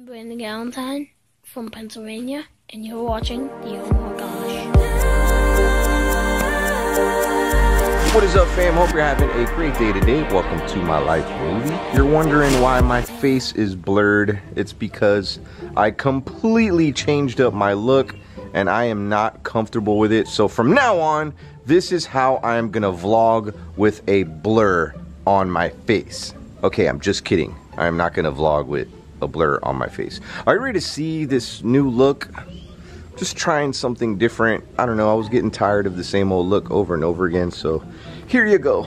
I'm Brandon Galentine from Pennsylvania, and you're watching The Oh My Gosh. What is up, fam? Hope you're having a great day today. Welcome to my life movie. You're wondering why my face is blurred. It's because I completely changed up my look, and I am not comfortable with it. So from now on, this is how I'm gonna vlog with a blur on my face. Okay, I'm just kidding. I'm not gonna vlog with a blur on my face. Are you ready to see this new look? Just trying something different. I don't know, I was getting tired of the same old look over and over again, so here you go.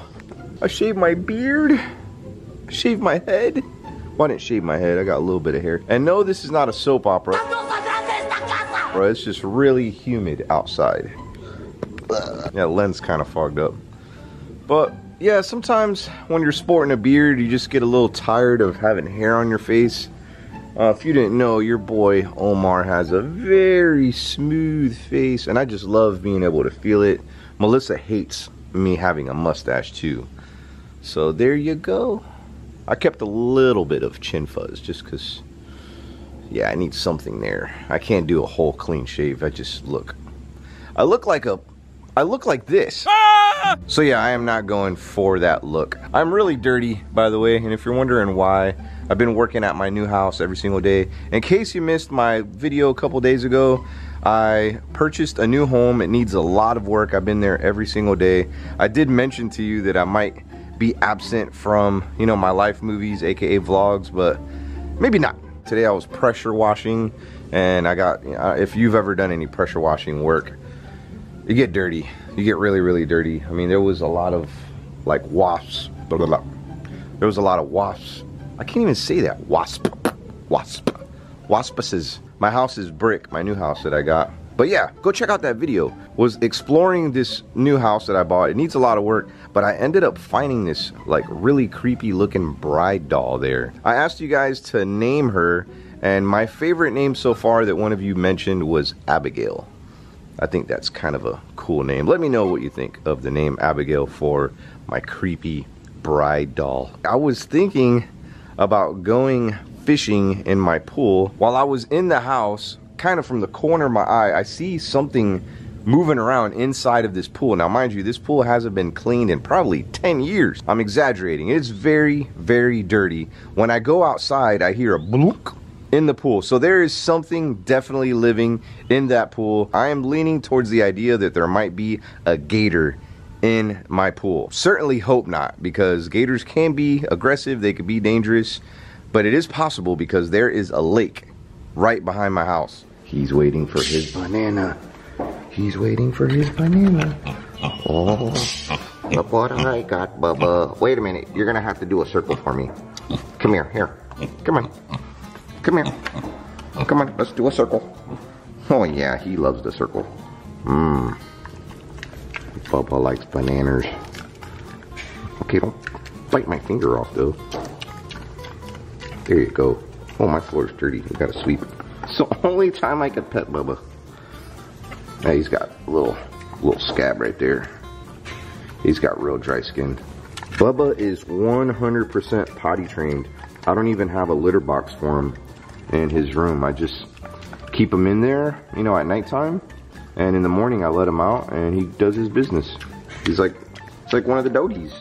I shaved my beard, I shaved my head. Well, I didn't shave my head, I got a little bit of hair. And no, this is not a soap opera. Bro, it's just really humid outside. Yeah, lens kind of fogged up. But yeah, sometimes when you're sporting a beard, you just get a little tired of having hair on your face. If you didn't know, your boy Omar has a very smooth face, and I just love being able to feel it. Melissa hates me having a mustache too. So there you go. I kept a little bit of chin fuzz just because, yeah, I need something there. I can't do a whole clean shave. I look like this. Ah! So yeah, I am not going for that look. I'm really dirty, by the way, and if you're wondering why, I've been working at my new house every single day. In case you missed my video a couple days ago, I purchased a new home. It needs a lot of work. I've been there every single day. I did mention to you that I might be absent from, you know, my life movies, aka vlogs, but maybe not. Today I was pressure washing, and I got, if you've ever done any pressure washing work, you get dirty. You get really, really dirty. I mean, there was a lot of like wasps. Blah, blah, blah. There was a lot of wasps. I can't even say that. Waspuses. My house is brick, my new house that I got. But yeah, go check out that video. Was exploring this new house that I bought. It needs a lot of work, but I ended up finding this like really creepy looking bride doll there. I asked you guys to name her, and my favorite name so far that one of you mentioned was Abigail. I think that's kind of a cool name. Let me know what you think of the name Abigail for my creepy bride doll. I was thinking about going fishing in my pool. While I was in the house, kind of from the corner of my eye, I see something moving around inside of this pool. Now, mind you, this pool hasn't been cleaned in probably 10 years. I'm exaggerating. It's very, very dirty. When I go outside, I hear a bloop in the pool. So there is something definitely living in that pool. I am leaning towards the idea that there might be a gator in my pool. Certainly hope not, because gators can be aggressive, they could be dangerous, but it is possible because there is a lake right behind my house. He's waiting for his banana. He's waiting for his banana. Oh, look what I got, Bubba. Wait a minute, you're gonna have to do a circle for me. Come here, Come on, let's do a circle. Oh yeah, he loves the circle. Mmm. Bubba likes bananas. Okay, don't bite my finger off though. There you go. Oh, my floor's dirty, I gotta sweep. It's the only time I could pet Bubba. Now he's got a little scab right there. He's got real dry skin. Bubba is 100% potty trained. I don't even have a litter box for him in his room. I just keep him in there, you know, at nighttime, and in the morning I let him out and he does his business. He's like, it's like one of the doggies,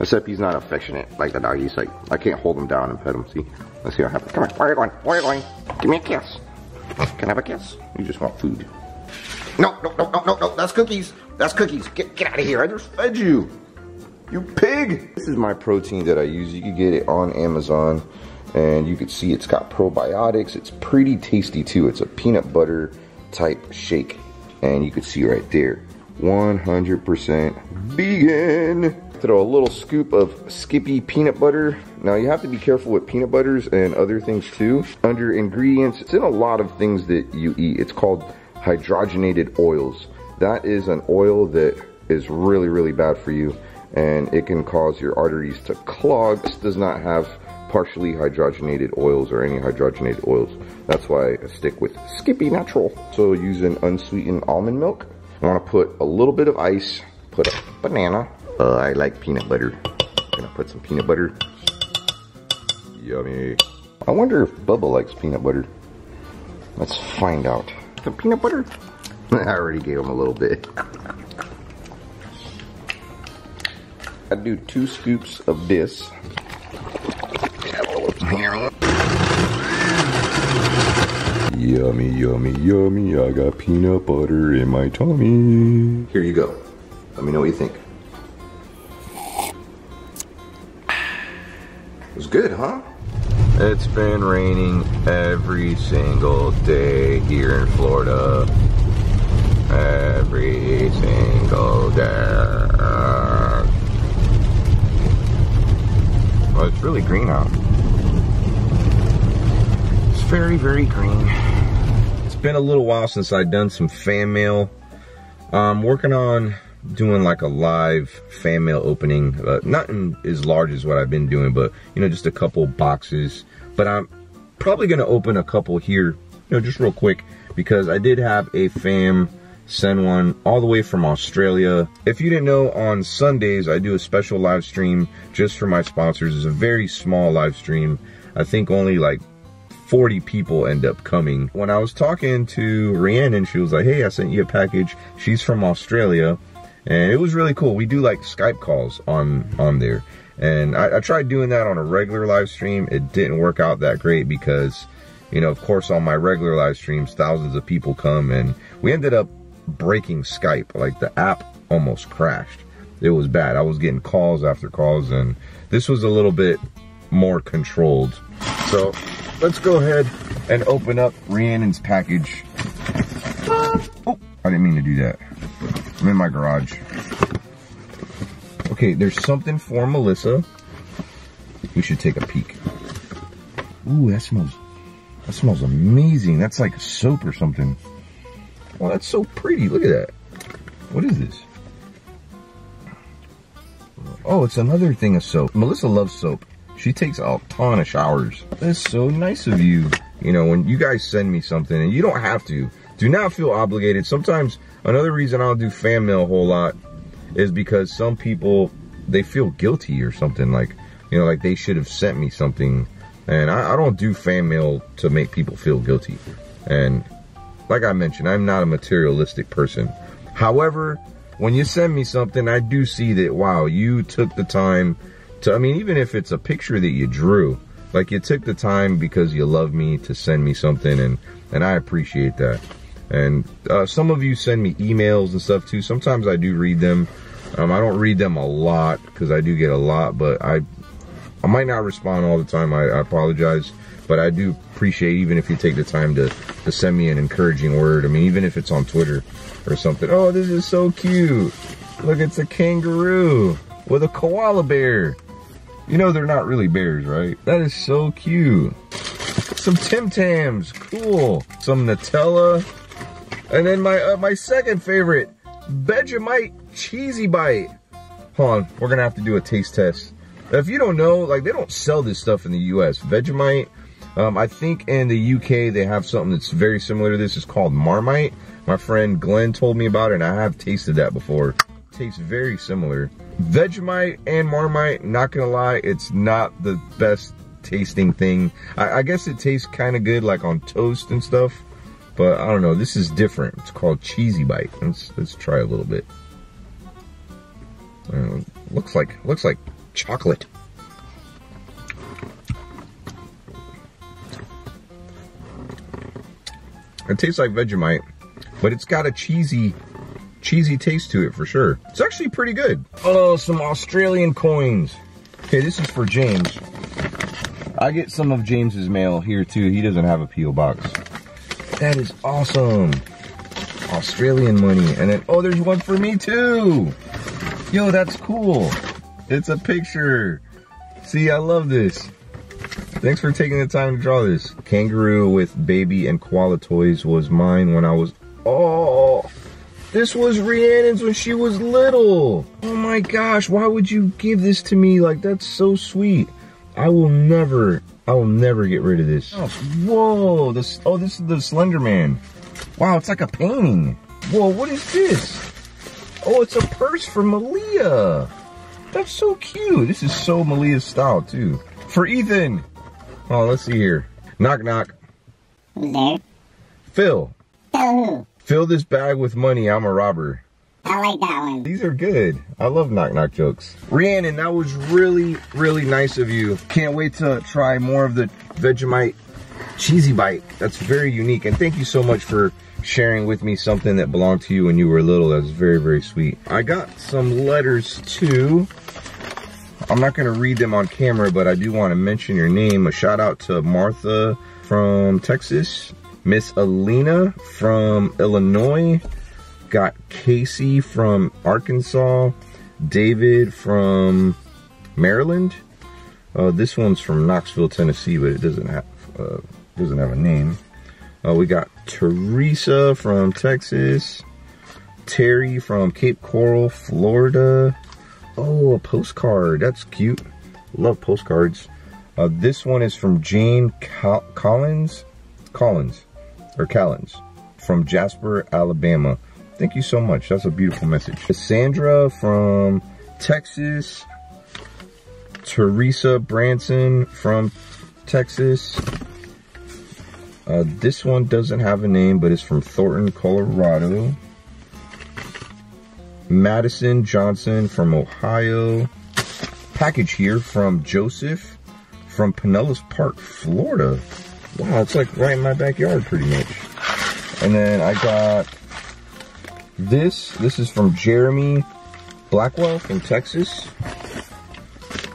except he's not affectionate like the doggies. Like, I can't hold him down and pet him. See, let's see what happens. Come on, where are you going? Where are you going? Give me a kiss. Can I have a kiss? You just want food. No, that's cookies. That's cookies. Get out of here. I just fed you, you pig. This is my protein that I use. You can get it on Amazon. And you can see it's got probiotics. It's pretty tasty too. It's a peanut butter type shake. And you can see right there, 100% vegan. Throw a little scoop of Skippy peanut butter. Now you have to be careful with peanut butters and other things too. Under ingredients, it's in a lot of things that you eat. It's called hydrogenated oils. That is an oil that is really, really bad for you. And it can cause your arteries to clog. This does not have partially hydrogenated oils or any hydrogenated oils. That's why I stick with Skippy Natural. So using unsweetened almond milk. I want to put a little bit of ice, put a banana. I like peanut butter. I'm gonna put some peanut butter. Yummy. I wonder if Bubba likes peanut butter. Let's find out. The peanut butter? I already gave him a little bit. I do 2 scoops of this. Yummy, yummy, yummy. I got peanut butter in my tummy. Here you go. Let me know what you think. It was good, huh? It's been raining every single day here in Florida. Every single day. Well, it's really green out. It's very, very green. It's been a little while since I've done some fan mail. I'm working on doing like a live fan mail opening, nothing as large as what I've been doing, but you know, just a couple boxes. But I'm probably gonna open a couple here, you know, just real quick, because I did have a fam send one all the way from Australia. If you didn't know, on Sundays I do a special live stream just for my sponsors. It's a very small live stream. I think only like 40 people end up coming. When I was talking to Rhiannon, she was like, hey, I sent you a package. She's from Australia. And it was really cool. We do like Skype calls on there. And I tried doing that on a regular live stream. It didn't work out that great because, you know, of course on my regular live streams, thousands of people come, and we ended up breaking Skype. Like the app almost crashed. It was bad. I was getting calls after calls, and this was a little bit more controlled. So let's go ahead and open up Rhiannon's package. Oh, I didn't mean to do that. I'm in my garage. Okay, there's something for Melissa. We should take a peek. Ooh, that smells amazing. That's like a soap or something. Well, that's so pretty. Look at that. What is this? Oh, it's another thing of soap. Melissa loves soap. She takes a ton of showers. That's so nice of you. You know, when you guys send me something, and you don't have to. Do not feel obligated. Sometimes, another reason I don't do fan mail a whole lot is because some people, they feel guilty or something, like, you know, like they should have sent me something. And I don't do fan mail to make people feel guilty. And like I mentioned, I'm not a materialistic person. However, when you send me something, I do see that, wow, you took the time to, I mean, even if it's a picture that you drew, like you took the time because you love me to send me something, and I appreciate that. And some of you send me emails and stuff too. Sometimes I do read them. I don't read them a lot because I do get a lot, but I might not respond all the time. I apologize, but I do appreciate even if you take the time to send me an encouraging word. I mean, even if it's on Twitter or something. Oh, this is so cute. Look, it's a kangaroo with a koala bear. You know they're not really bears, right? That is so cute. Some Tim Tams, cool. Some Nutella. And then my second favorite, Vegemite Cheesy Bite. Hold on, we're gonna have to do a taste test. If you don't know, like, they don't sell this stuff in the US. Vegemite, I think in the UK they have something that's very similar to this. It's called Marmite. My friend Glenn told me about it, and I have tasted that before. It tastes very similar. Vegemite and Marmite, not gonna lie, it's not the best tasting thing. I guess it tastes kind of good like on toast and stuff. But I don't know, this is different. It's called Cheesy Bite. Let's try a little bit. Looks like chocolate. It tastes like Vegemite, but it's got a cheesy taste to it for sure. It's actually pretty good. Oh, some Australian coins. Okay, this is for James. I get some of James's mail here too. He doesn't have a P.O. box. That is awesome. Australian money. And then, oh, there's one for me too. Yo, that's cool. It's a picture. See, I love this. Thanks for taking the time to draw this. Kangaroo with baby and koala toys was mine when I was, oh, this was Rhiannon's when she was little. Oh my gosh, why would you give this to me? Like, that's so sweet. I will never get rid of this. Oh, whoa, this is the Slender Man. Wow, it's like a painting. Whoa, what is this? Oh, it's a purse for Malia. That's so cute. This is so Malia's style too. For Ethan, Oh, let's see here. Knock, knock. Who's there? Phil. Phil who? Fill this bag with money, I'm a robber. I like that one. These are good. I love knock knock jokes. Rhiannon, that was really, really nice of you. Can't wait to try more of the Vegemite Cheesy Bite. That's very unique. And thank you so much for sharing with me something that belonged to you when you were little. That's very, very sweet. I got some letters too. I'm not gonna read them on camera, but I do wanna mention your name. A shout out to Martha from Texas. Miss Alina from Illinois. Got Casey from Arkansas, David from Maryland. This one's from Knoxville, Tennessee, but it doesn't have a name. We got Teresa from Texas, Terry from Cape Coral, Florida. Oh, a postcard. That's cute. Love postcards. This one is from Jane Collins from Jasper, Alabama. Thank you so much. That's a beautiful message. Cassandra from Texas. Teresa Branson from Texas. This one doesn't have a name, but it's from Thornton, Colorado. Madison Johnson from Ohio. Package here from Joseph from Pinellas Park, Florida. Wow, it's like right in my backyard pretty much. And then I got... This is from Jeremy Blackwell from Texas.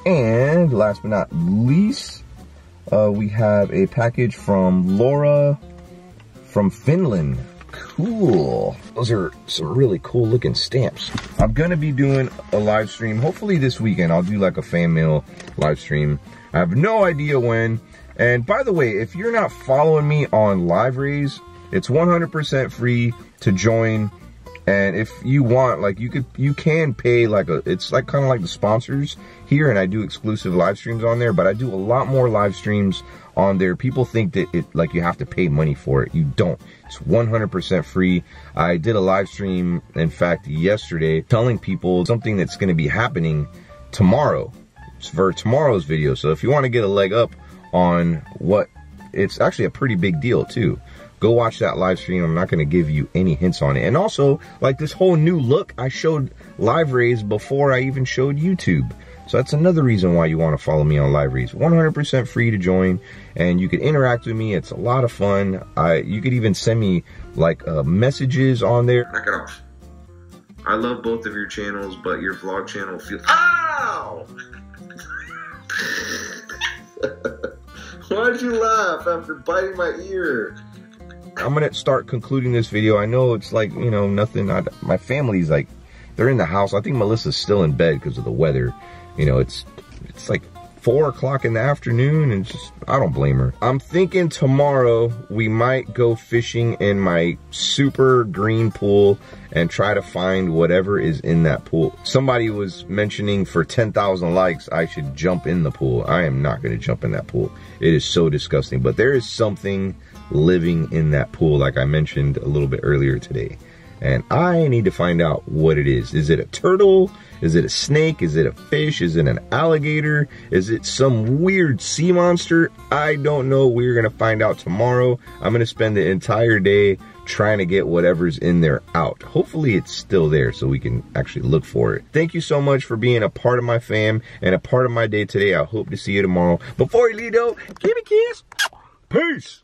And last but not least, we have a package from Laura from Finland. Cool. Those are some really cool looking stamps. I'm gonna be doing a live stream, hopefully this weekend. I'll do like a fan mail live stream. I have no idea when. And by the way, if you're not following me on LiveRays, it's 100% free to join. And if you want, like, you can pay like it's like kind of like the sponsors here, and I do exclusive live streams on there, but I do a lot more live streams on there. People think that you have to pay money for it. You don't. It's 100% free. I did a live stream, in fact, yesterday, telling people something that's going to be happening tomorrow. It's for tomorrow's video. So if you want to get a leg up on what, it's actually a pretty big deal too. Go watch that live stream. I'm not going to give you any hints on it. And also, like this whole new look, I showed LiveRays before I even showed YouTube. So that's another reason why you want to follow me on LiveRays. 100% free to join, and you can interact with me. It's a lot of fun. You could even send me like messages on there. Knock it off. I love both of your channels, but your vlog channel feels... Ow! Why'd you laugh after biting my ear? I'm gonna start concluding this video. I know it's like, you know, nothing. My family's like, they're in the house. I think Melissa's still in bed because of the weather. You know, it's like 4 o'clock in the afternoon, and just, I don't blame her. I'm thinking tomorrow we might go fishing in my super green pool and try to find whatever is in that pool. Somebody was mentioning for 10,000 likes, I should jump in the pool. I am not gonna jump in that pool. It is so disgusting, but there is something living in that pool, like I mentioned a little bit earlier today. And I need to find out what it is. Is it a turtle? Is it a snake? Is it a fish? Is it an alligator? Is it some weird sea monster? I don't know. We're gonna find out tomorrow. I'm gonna spend the entire day trying to get whatever's in there out. Hopefully it's still there so we can actually look for it. Thank you so much for being a part of my fam and a part of my day today. I hope to see you tomorrow. Before you leave though, give me a kiss. Peace.